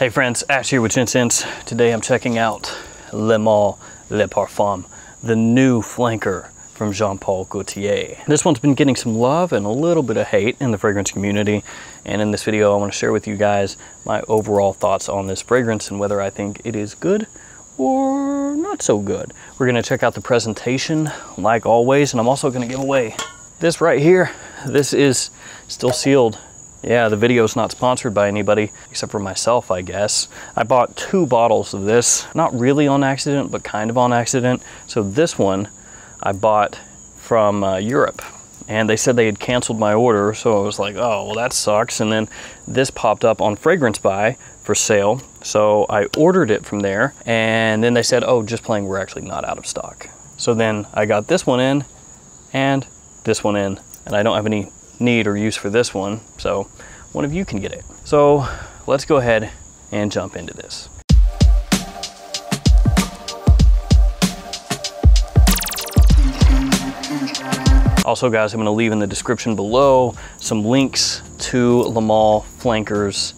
Hey friends, Ash here with Gents Scents. Today I'm checking out Le Male Le Parfum, the new flanker from Jean Paul Gaultier. This one's been getting some love and a little bit of hate in the fragrance community. And in this video, I want to share with you guys my overall thoughts on this fragrance and whether I think it is good or not so good. We're going to check out the presentation like always. And I'm also going to give away this right here. This is still sealed. Yeah, the video's not sponsored by anybody except for myself, I guess. I bought two bottles of this, not really on accident, but kind of on accident. So this one I bought from Europe, and they said they had canceled my order. So I was like, oh, well that sucks. And then this popped up on Fragrance Buy for sale. So I ordered it from there, and then they said, oh, just playing, we're actually not out of stock. So then I got this one in and this one in, and I don't have any need or use for this one, so one of you can get it. So let's go ahead and jump into this. Also guys, I'm going to leave in the description below some links to Le Male flankers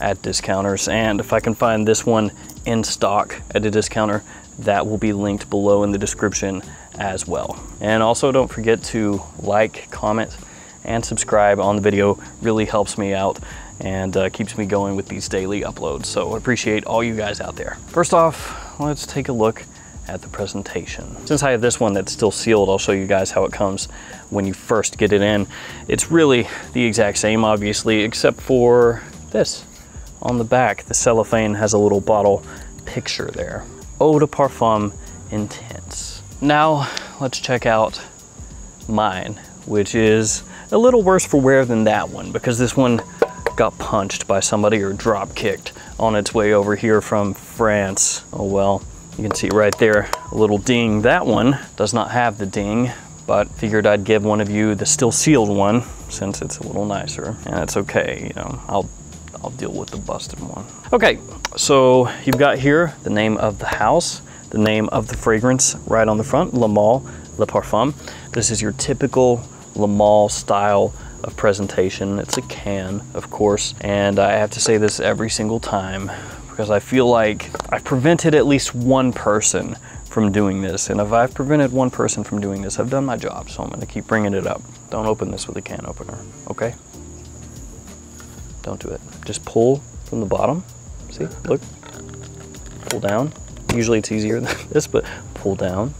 at discounters, and if I can find this one in stock at a discounter, that will be linked below in the description as well. And also don't forget to like, comment, and subscribe on the video. Really helps me out and keeps me going with these daily uploads. So I appreciate all you guys out there. First off, let's take a look at the presentation. Since I have this one that's still sealed, I'll show you guys how it comes when you first get it in. It's really the exact same, obviously, except for this. On the back, the cellophane has a little bottle picture there. Eau de Parfum Intense. Now, let's check out mine, which is a little worse for wear than that one, because this one got punched by somebody or drop kicked on its way over here from France. Oh well, you can see right there, a little ding. That one does not have the ding, but figured I'd give one of you the still sealed one since it's a little nicer. And that's okay, you know, I'll deal with the busted one. Okay, so you've got here the name of the house, the name of the fragrance right on the front, Le Male Le Parfum. This is your typical Le Male style of presentation. It's a can, of course, and I have to say this every single time because I feel like I've prevented at least one person from doing this, and if I've prevented one person from doing this, I've done my job, so I'm going to keep bringing it up. Don't open this with a can opener, okay? Don't do it. Just pull from the bottom. See, look, pull down. Usually it's easier than this, but pull down.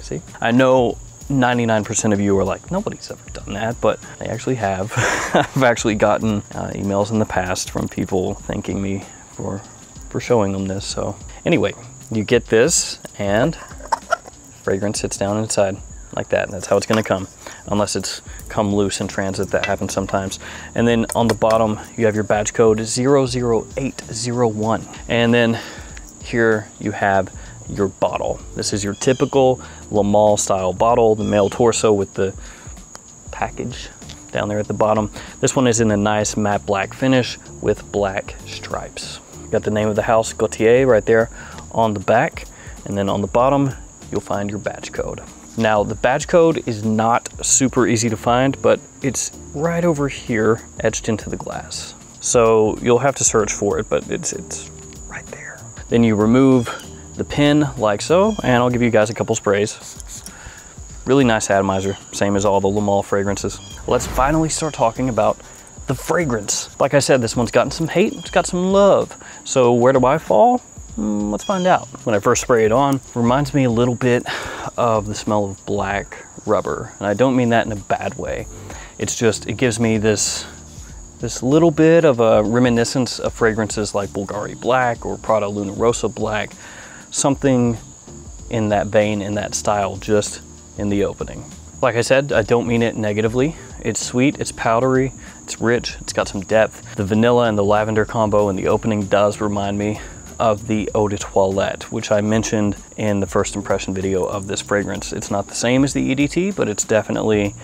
See, I know 99% of you are like, nobody's ever done that, but they actually have. I've actually gotten emails in the past from people thanking me for showing them this. So anyway, you get this and fragrance sits down inside like that. And that's how it's gonna come, unless it's come loose in transit. That happens sometimes. And then on the bottom, you have your batch code 00801. And then here you have your bottle. This is your typical Le Male style bottle, the male torso with the package down there at the bottom. This one is in a nice matte black finish with black stripes. Got the name of the house, Gaultier, right there on the back, and then on the bottom you'll find your batch code. Now the batch code is not super easy to find, but it's right over here etched into the glass, so you'll have to search for it, but it's right there. Then you remove the pin like so, and I'll give you guys a couple sprays. Really nice atomizer, same as all the Le Male fragrances. Let's finally start talking about the fragrance. Like I said, this one's gotten some hate, it's got some love. So where do I fall? Let's find out. When I first spray it on, reminds me a little bit of the smell of black rubber. And I don't mean that in a bad way. It's just, it gives me this little bit of a reminiscence of fragrances like Bulgari Black or Prada Luna Rossa Black. Something in that vein, in that style, just in the opening. Like I said, I don't mean it negatively. It's sweet, it's powdery, it's rich, it's got some depth. The vanilla and the lavender combo in the opening does remind me of the Eau de Toilette, which I mentioned in the first impression video of this fragrance. It's not the same as the EDT, but it's definitely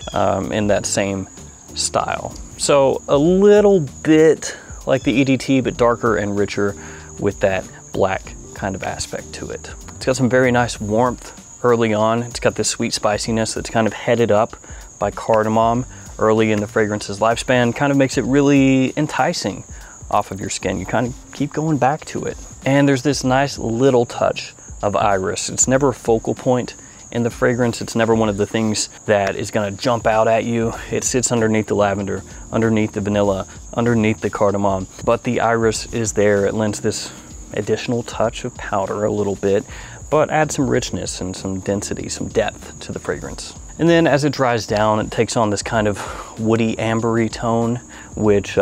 in that same style. So a little bit like the EDT, but darker and richer with that black kind of aspect to it. It's got some very nice warmth early on. It's got this sweet spiciness that's kind of headed up by cardamom early in the fragrance's lifespan. Kind of makes it really enticing off of your skin. You kind of keep going back to it. And there's this nice little touch of iris. It's never a focal point in the fragrance. It's never one of the things that is going to jump out at you. It sits underneath the lavender, underneath the vanilla, underneath the cardamom, but the iris is there. It lends this additional touch of powder a little bit, but adds some richness and some density, some depth to the fragrance. And then as it dries down, it takes on this kind of woody ambery tone, which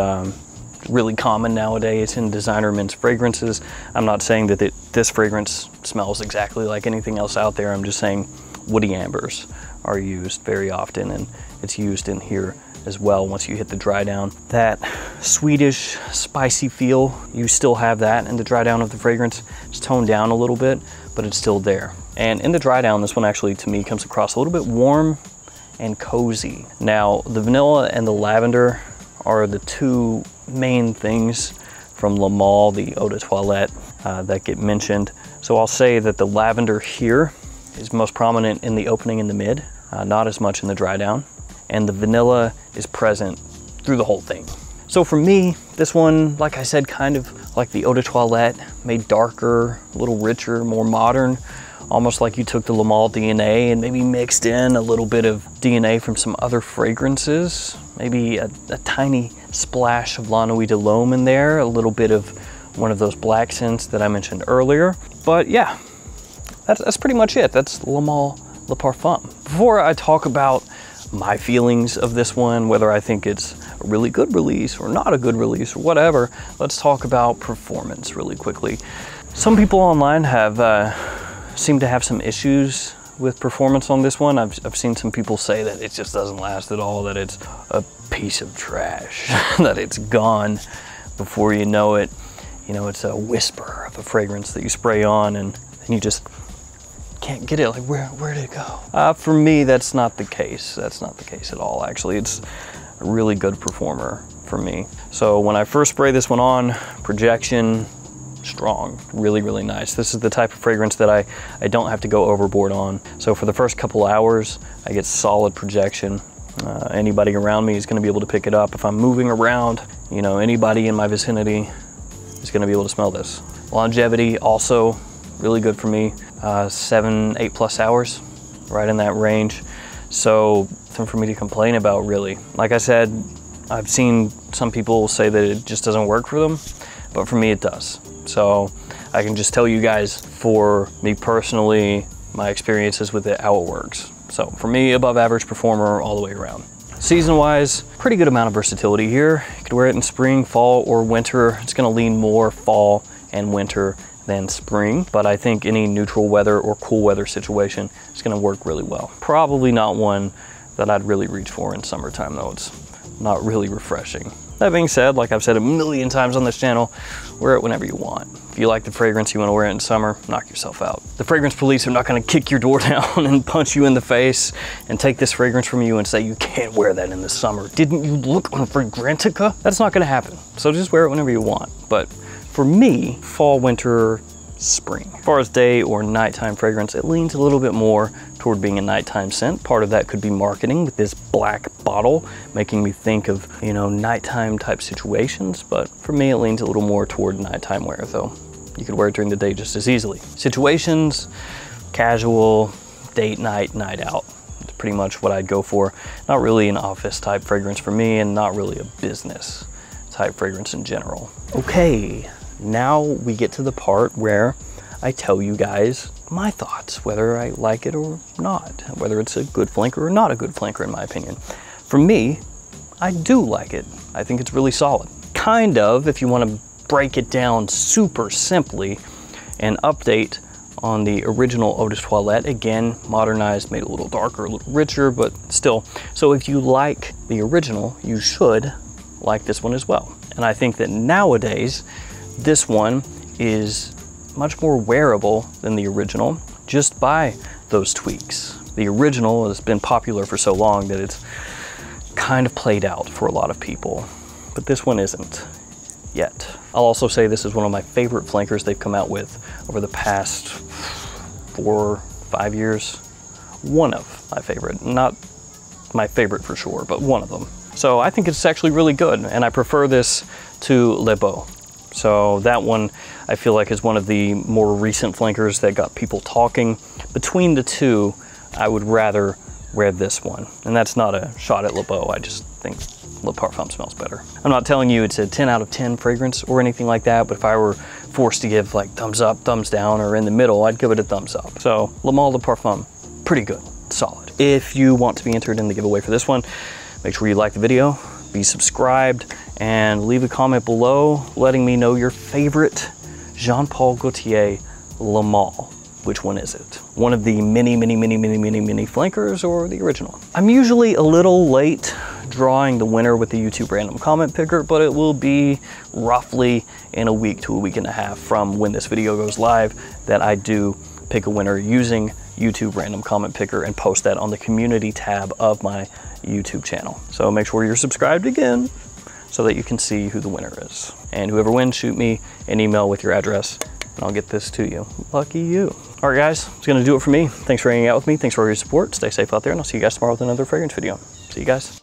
really common nowadays in designer men's fragrances. I'm not saying that this fragrance smells exactly like anything else out there. I'm just saying woody ambers are used very often, and it's used in here as well. Once you hit the dry down, that Swedish spicy feel, you still have that in the dry down of the fragrance. It's toned down a little bit, but it's still there. And in the dry down, this one actually to me comes across a little bit warm and cozy. Now the vanilla and the lavender are the two main things from Le Male, the Eau de Toilette, that get mentioned. So I'll say that the lavender here is most prominent in the opening and the mid, not as much in the dry down. And the vanilla is present through the whole thing. So for me, this one, like I said, kind of like the Eau de Toilette, made darker, a little richer, more modern, almost like you took the Le Male DNA and maybe mixed in a little bit of DNA from some other fragrances, maybe a tiny splash of La Nuit de l'Homme in there, a little bit of one of those black scents that I mentioned earlier. But yeah, that's pretty much it. That's Le Male Le Parfum. Before I talk about my feelings of this one, whether I think it's a really good release or not a good release or whatever, let's talk about performance really quickly. Some people online have seem to have some issues with performance on this one. I've seen some people say that it just doesn't last at all, that it's a piece of trash, that it's gone before you know it. You know, it's a whisper of a fragrance that you spray on and then you just can't get it. Like, where did it go? For me, that's not the case. That's not the case at all, actually. It's a really good performer for me. So when I first spray this one on, projection, strong, really, really nice. This is the type of fragrance that I don't have to go overboard on. So for the first couple hours, I get solid projection. Anybody around me is gonna be able to pick it up. If I'm moving around, you know, anybody in my vicinity is gonna be able to smell this. Longevity also really good for me. 7, 8+ hours, right in that range. So nothing for me to complain about, really. Like I said, I've seen some people say that it just doesn't work for them, but for me it does. So I can just tell you guys, for me personally, my experiences with it, how it works. So for me, above average performer all the way around. Season wise, pretty good amount of versatility here. You could wear it in spring, fall, or winter. It's gonna lean more fall and winter than spring, but I think any neutral weather or cool weather situation is gonna work really well. Probably not one that I'd really reach for in summertime though. It's not really refreshing. That being said, like I've said a million times on this channel, wear it whenever you want. If you like the fragrance, you wanna wear it in summer, knock yourself out. The fragrance police are not gonna kick your door down and punch you in the face and take this fragrance from you and say, you can't wear that in the summer. Didn't you look on Fragrantica? That's not gonna happen. So just wear it whenever you want. But for me, fall, winter, spring. As far as day or nighttime fragrance, it leans a little bit more toward being a nighttime scent. Part of that could be marketing with this black bottle, making me think of, you know, nighttime type situations. But for me, it leans a little more toward nighttime wear though. You could wear it during the day just as easily. Situations, casual, date night, night out. It's pretty much what I'd go for. Not really an office type fragrance for me, and not really a business type fragrance in general. Okay. Now we get to the part where I tell you guys my thoughts, whether I like it or not, whether it's a good flanker or not a good flanker in my opinion. For me, I do like it. I think it's really solid. Kind of, if you want to break it down super simply, an update on the original Eau de Toilette, again, modernized, made a little darker, a little richer, but still. So if you like the original, you should like this one as well. And I think that nowadays, this one is much more wearable than the original just by those tweaks. The original has been popular for so long that it's kind of played out for a lot of people, but this one isn't yet. I'll also say this is one of my favorite flankers they've come out with over the past 4 or 5 years. One of my favorite, not my favorite for sure, but one of them. So I think it's actually really good, and I prefer this to Le Beau. So that one I feel like is one of the more recent flankers that got people talking. Between the two, I would rather wear this one. And that's not a shot at Le Beau, I just think Le Parfum smells better. I'm not telling you it's a 10 out of 10 fragrance or anything like that, but if I were forced to give like thumbs up, thumbs down, or in the middle, I'd give it a thumbs up. So Le Male Le Parfum, pretty good, solid. If you want to be entered in the giveaway for this one, make sure you like the video, be subscribed, and leave a comment below letting me know your favorite Jean Paul Gaultier Le Male. Which one is it? One of the many flankers or the original? I'm usually a little late drawing the winner with the YouTube random comment picker, but it will be roughly in a week to a week and a half from when this video goes live that I do pick a winner using YouTube random comment picker and post that on the community tab of my YouTube channel. So make sure you're subscribed again so that you can see who the winner is. And whoever wins, shoot me an email with your address and I'll get this to you. Lucky you. All right, guys, it's gonna do it for me. Thanks for hanging out with me. Thanks for your support. Stay safe out there, and I'll see you guys tomorrow with another fragrance video. See you guys.